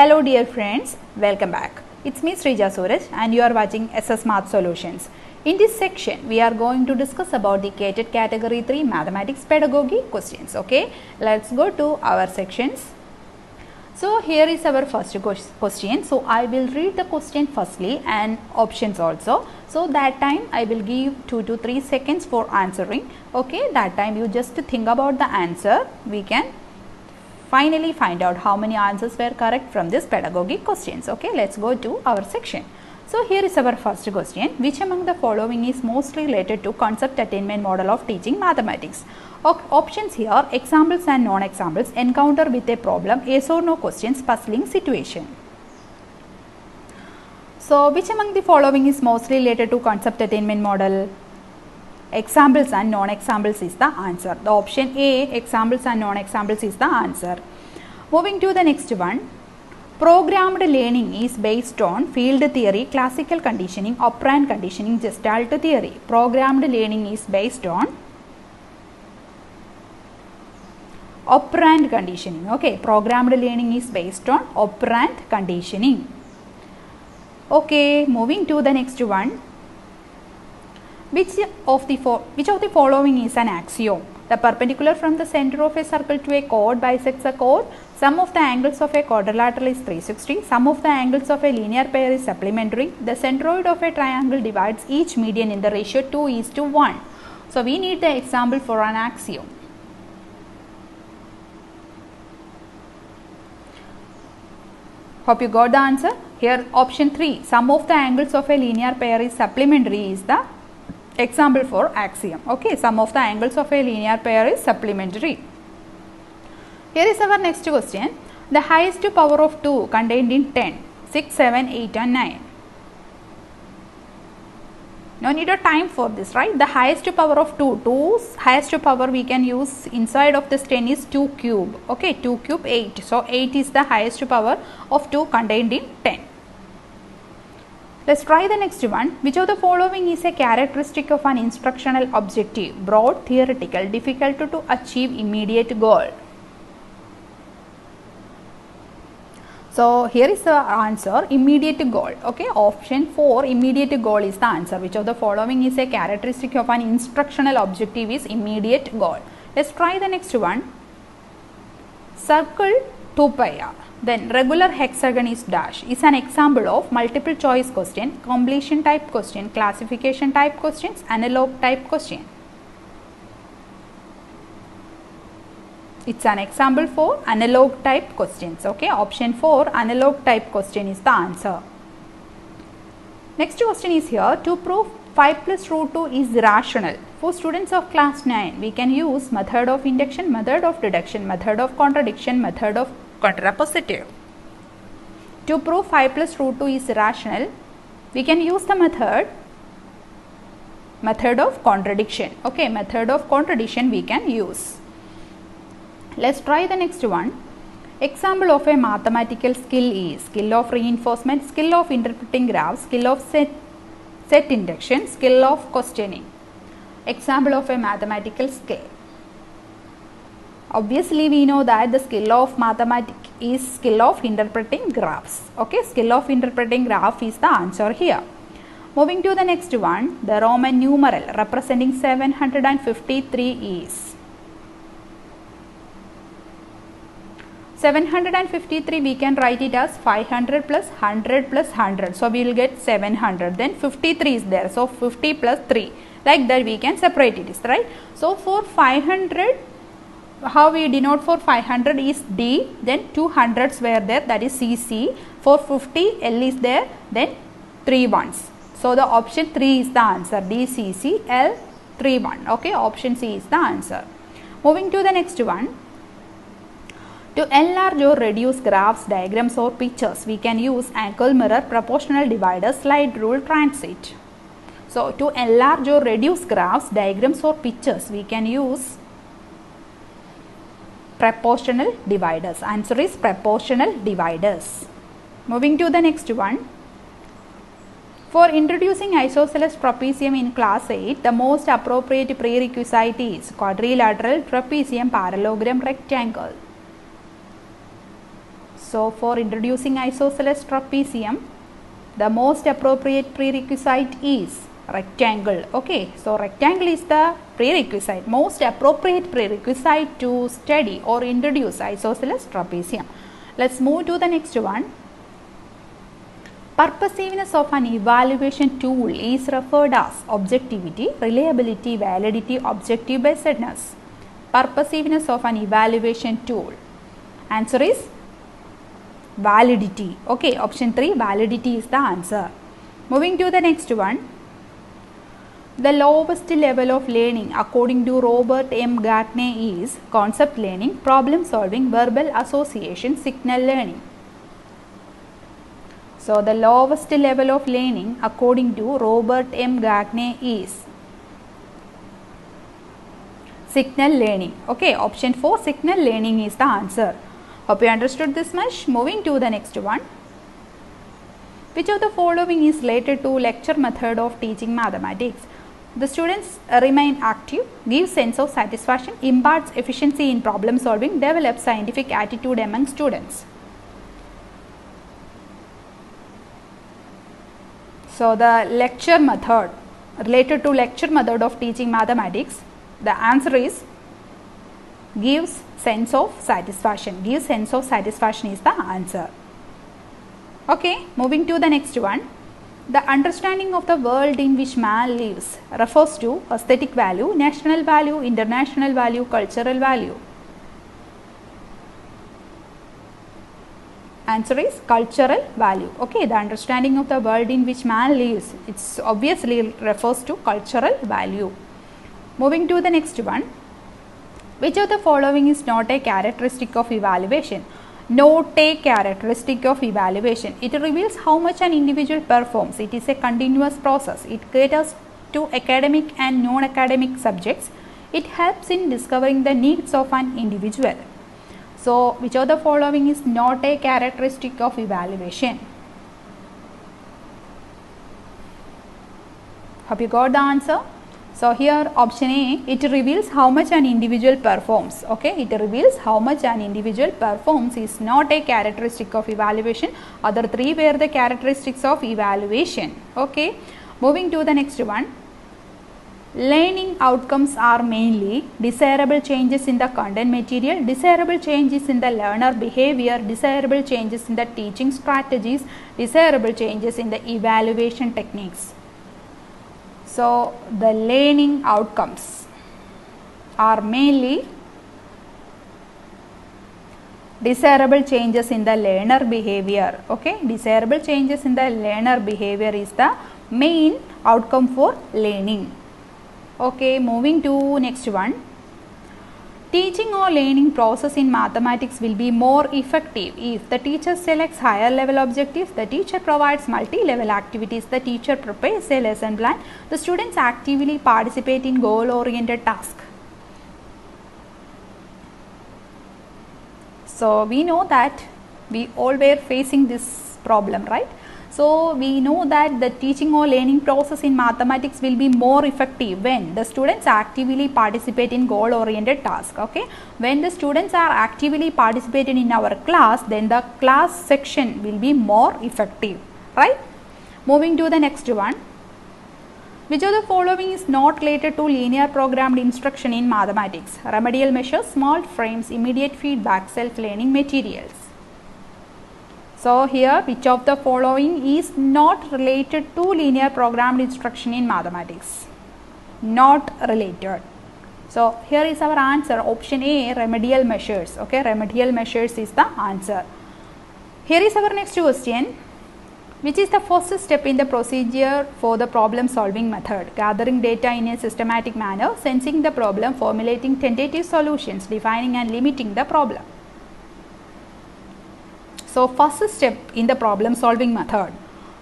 Hello dear friends, welcome back. It's me Sreeja Suresh and you are watching SS Math Solutions. In this section, we are going to discuss about the Cadet Category 3 Mathematics Pedagogy questions. Okay, let's go to our sections. So, here is our first question. So, I will read the question firstly and options also. So, that time I will give 2 to 3 seconds for answering. Okay, that time you just think about the answer. We can finally find out how many answers were correct from this pedagogy questions. Okay, let's go to our section. So, here is our first question. Which among the following is mostly related to concept attainment model of teaching mathematics? Options here: examples and non-examples, encounter with a problem, yes or no questions, puzzling situation. So, which among the following is mostly related to concept attainment model? Examples and non-examples is the answer. The option A, examples and non-examples is the answer. Moving to the next one. Programmed learning is based on field theory, classical conditioning, operand conditioning, gestalt theory. Programmed learning is based on operand conditioning. Okay, programmed learning is based on operand conditioning. Okay, moving to the next one. Which of the following is an axiom? The perpendicular from the center of a circle to a chord bisects a chord. Sum of the angles of a quadrilateral is 360. Sum of the angles of a linear pair is supplementary. The centroid of a triangle divides each median in the ratio 2:1. So, we need the example for an axiom. Hope you got the answer. Here option 3, sum of the angles of a linear pair is supplementary is the example for axiom. Okay, sum of the angles of a linear pair is supplementary. Here is our next question. The highest power of 2 contained in 10, 6, 7, 8 and 9. No need of time for this, right? The highest power of 2, 2's highest power we can use inside of this 10 is 2 cube. Okay, 2 cube 8. So, 8 is the highest power of 2 contained in 10. Let's try the next one. Which of the following is a characteristic of an instructional objective? Broad, theoretical, difficult to achieve immediate goal. So, here is the answer, immediate goal. Okay, option 4, immediate goal is the answer. Which of the following is a characteristic of an instructional objective is immediate goal. Let's try the next one. Circle 2πr. Then regular hexagon is dash is an example of multiple choice question, completion type question, classification type questions, analog type question. It's an example for analog type questions. Okay, option 4, analog type question is the answer. Next question is here. To prove 5 plus root 2 is rational. For students of class 9, we can use method of induction, method of deduction, method of contradiction, method of contrapositive. To prove 5 plus root 2 is rational, we can use the method of contradiction. Okay, method of contradiction we can use. Let's try the next one. Example of a mathematical skill is skill of reinforcement, skill of interpreting graphs, skill of set induction, skill of questioning. Example of a mathematical skill. Obviously, we know that the skill of mathematics is skill of interpreting graphs. Okay, skill of interpreting graph is the answer here. Moving to the next one, the Roman numeral representing 753 is. 753 we can write it as 500 plus 100 plus 100. So, we will get 700. Then 53 is there. So, 50 plus 3. Like that we can separate it, is right. So, for 500, how we denote for 500 is D, then 200s were there, that is CC. For 50, L is there, then 3 ones. So, the option 3 is the answer, DCCL 31. Okay, option C is the answer. Moving to the next one. To enlarge or reduce graphs, diagrams or pictures, we can use angle, mirror, proportional divider, slide rule, transit. So, to enlarge or reduce graphs, diagrams or pictures, we can use proportional dividers. Answer is proportional dividers. Moving to the next one. For introducing isosceles trapezium in class 8, the most appropriate prerequisite is quadrilateral, trapezium, parallelogram, rectangle. So, for introducing isosceles trapezium, the most appropriate prerequisite is rectangle. Okay, so rectangle is the prerequisite, most appropriate prerequisite to study or introduce isosceles trapezium. Let's move to the next one. Purposiveness of an evaluation tool is referred as objectivity, reliability, validity, objective basedness. Purposiveness of an evaluation tool. Answer is validity. Okay, option 3, validity is the answer. Moving to the next one. The lowest level of learning according to Robert M. Gagne is concept learning, problem solving, verbal association, signal learning. So, the lowest level of learning according to Robert M. Gagne is signal learning. Okay, option 4, signal learning is the answer. Hope you understood this much. Moving to the next one. Which of the following is related to lecture method of teaching mathematics? The students remain active, give sense of satisfaction, imparts efficiency in problem solving, develops scientific attitude among students. So, the lecture method, related to lecture method of teaching mathematics, the answer is gives sense of satisfaction. Gives sense of satisfaction is the answer. Okay, moving to the next one. The understanding of the world in which man lives refers to aesthetic value, national value, international value, cultural value. Answer is cultural value. Okay, the understanding of the world in which man lives, it's obviously refers to cultural value. Moving to the next one. Which of the following is not a characteristic of evaluation? Not a characteristic of evaluation. It reveals how much an individual performs. It is a continuous process. It caters to academic and non-academic subjects. It helps in discovering the needs of an individual. So, which of the following is not a characteristic of evaluation? Have you got the answer? So, here option A, it reveals how much an individual performs. Okay, it reveals how much an individual performs is not a characteristic of evaluation. Other three were the characteristics of evaluation. Okay, moving to the next one. Learning outcomes are mainly desirable changes in the content material, desirable changes in the learner behavior, desirable changes in the teaching strategies, desirable changes in the evaluation techniques. So, the learning outcomes are mainly desirable changes in the learner behavior. Okay, desirable changes in the learner behavior is the main outcome for learning. Okay, moving to next one. Teaching or learning process in mathematics will be more effective if the teacher selects higher level objectives, the teacher provides multi-level activities, the teacher prepares a lesson plan, the students actively participate in goal-oriented tasks. So, we know that we all were facing this problem, right? So, we know that the teaching or learning process in mathematics will be more effective when the students actively participate in goal-oriented tasks. Okay? When the students are actively participated in our class, then the class section will be more effective. Right? Moving to the next one. Which of the following is not related to linear programmed instruction in mathematics? Remedial measures, small frames, immediate feedback, self-learning materials. So, here which of the following is not related to linear programmed instruction in mathematics? Not related. So, here is our answer, option A, remedial measures. Okay, remedial measures is the answer. Here is our next question. Which is the first step in the procedure for the problem solving method? Gathering data in a systematic manner, sensing the problem, formulating tentative solutions, defining and limiting the problem. So, first step in the problem solving method.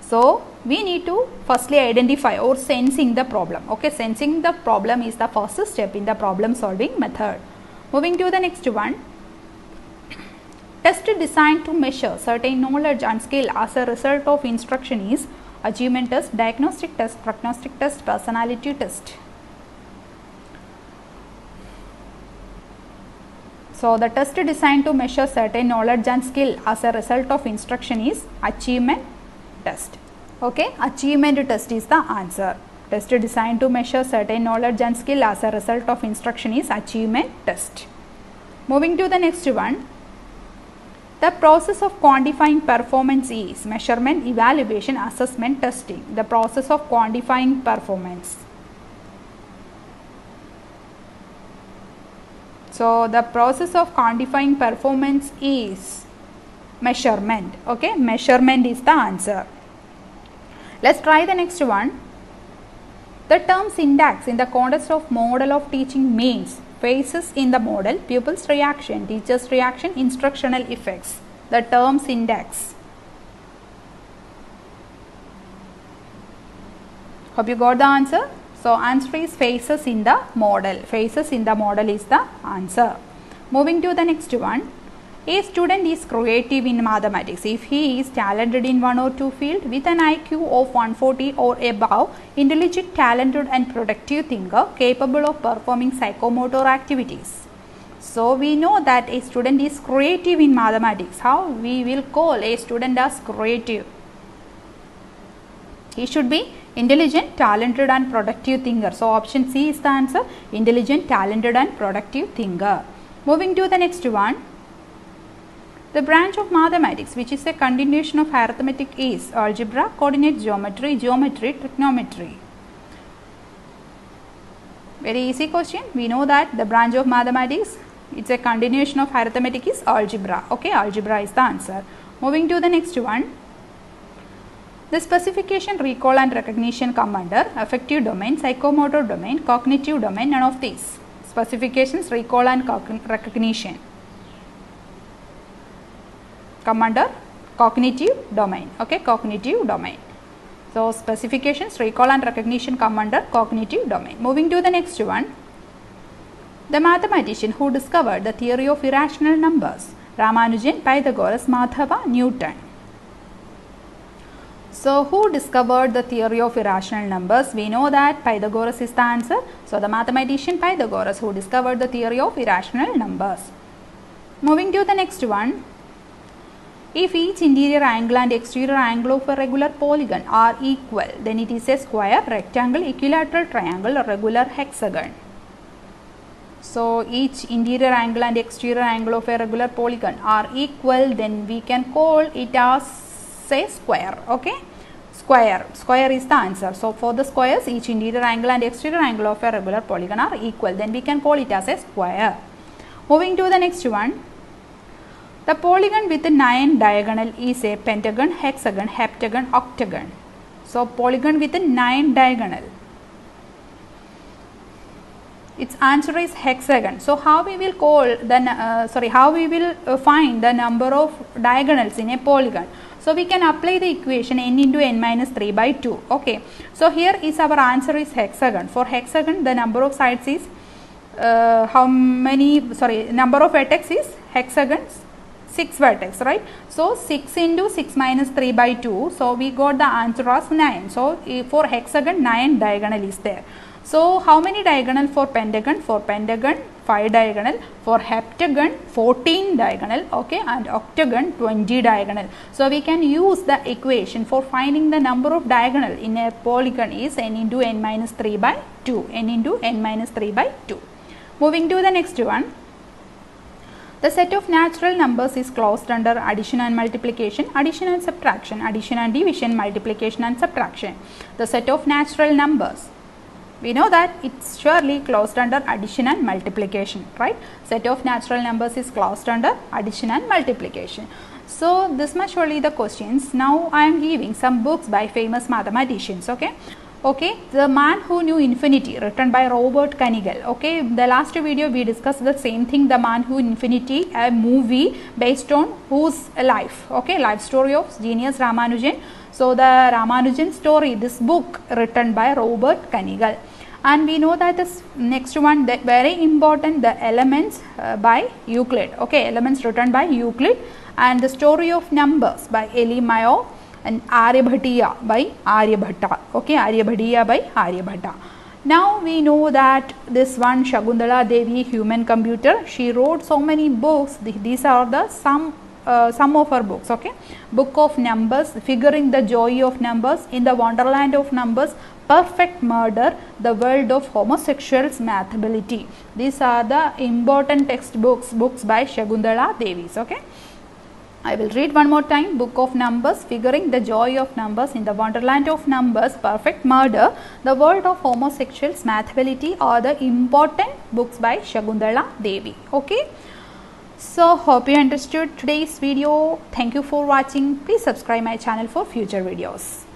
So, we need to firstly identify or sensing the problem. Okay, sensing the problem is the first step in the problem solving method. Moving to the next one. Test designed to measure certain knowledge and skill as a result of instruction is achievement test, diagnostic test, prognostic test, personality test. So the test designed to measure certain knowledge and skill as a result of instruction is achievement test. Okay, achievement test is the answer. Test designed to measure certain knowledge and skill as a result of instruction is achievement test. Moving to the next one. The process of quantifying performance is measurement, evaluation, assessment, testing. The process of quantifying performance. So the process of quantifying performance is measurement. Okay, measurement is the answer. Let's try the next one. The term syntax in the context of model of teaching means phases in the model, pupils' reaction, teachers' reaction, instructional effects. The term syntax. Hope you got the answer. So answer is phases in the model. Phases in the model is the answer. Moving to the next one. A student is creative in mathematics if he is talented in one or two fields with an IQ of 140 or above, intelligent, talented and productive thinker, capable of performing psychomotor activities. So we know that a student is creative in mathematics. How we will call a student as creative? He should be intelligent, talented and productive thinker. So option C is the answer, intelligent, talented and productive thinker. Moving to the next one. The branch of mathematics which is a continuation of arithmetic is algebra, coordinate geometry, geometry, trigonometry. Very easy question. We know that the branch of mathematics, it's a continuation of arithmetic, is algebra. Okay, algebra is the answer. Moving to the next one. The specification, recall and recognition come under affective domain, psychomotor domain, cognitive domain, none of these. Specifications, recall and recognition come under cognitive domain. Okay, cognitive domain. So specifications, recall and recognition come under cognitive domain. Moving to the next one. The mathematician who discovered the theory of irrational numbers, Ramanujan, Pythagoras, Madhava, Newton. So who discovered the theory of irrational numbers? We know that Pythagoras is the answer. So the mathematician Pythagoras who discovered the theory of irrational numbers. Moving to the next one. If each interior angle and exterior angle of a regular polygon are equal, then it is a square, rectangle, equilateral triangle or regular hexagon. So each interior angle and exterior angle of a regular polygon are equal, then we can call it as a square. Okay, square. Square is the answer. So for the squares, each interior angle and exterior angle of a regular polygon are equal, then we can call it as a square. Moving to the next one. The polygon with 9 diagonal is a pentagon, hexagon, heptagon, octagon. So polygon with 9 diagonal. Its answer is hexagon. So how we will call the find the number of diagonals in a polygon? So we can apply the equation n into n minus 3 by 2. Okay. So here is our answer is hexagon. For hexagon, the number of sides is number of vertex is hexagons. 6 vertex, right? So 6 into 6 minus 3 by 2. So we got the answer as 9. So for hexagon, 9 diagonal is there. So how many diagonal for pentagon? For pentagon, 5 diagonal. For heptagon, 14 diagonal. Okay, and octagon, 20 diagonal. So we can use the equation for finding the number of diagonal in a polygon is n into n minus 3 by 2. N into n minus 3 by 2. Moving to the next one. The set of natural numbers is classed under addition and multiplication, addition and subtraction, addition and division, multiplication and subtraction. The set of natural numbers, we know that it's surely classed under addition and multiplication, right? Set of natural numbers is classed under addition and multiplication. So this much only the questions. Now I am giving some books by famous mathematicians. Okay. Okay, The Man Who Knew Infinity, written by Robert Kanigel. Okay, the last video we discussed the same thing, The Man Who Knew Infinity, a movie based on whose life? Okay, life story of genius Ramanujan. So the Ramanujan story, this book written by Robert Kanigel. And we know that this next one, that very important, The Elements by Euclid. Okay, Elements written by Euclid, and The Story of Numbers by Ellie Mayo. And Aryabhatiya by Aryabhatta. Okay, Aryabhatiya by Aryabhatta. Now we know that this one Shakuntala Devi, human computer, she wrote so many books. These are the some of her books, okay. Book of Numbers, Figuring the Joy of Numbers, In the Wonderland of Numbers, Perfect Murder, The World of Homosexuals, Math Ability. These are the important textbooks, books by Shakuntala Devi, okay. I will read one more time. Book of Numbers, Figuring the Joy of Numbers, In the Wonderland of Numbers, Perfect Murder, The World of Homosexuals, Math Ability are the important books by Shakuntala Devi, okay. So, hope you understood today's video. Thank you for watching. Please subscribe my channel for future videos.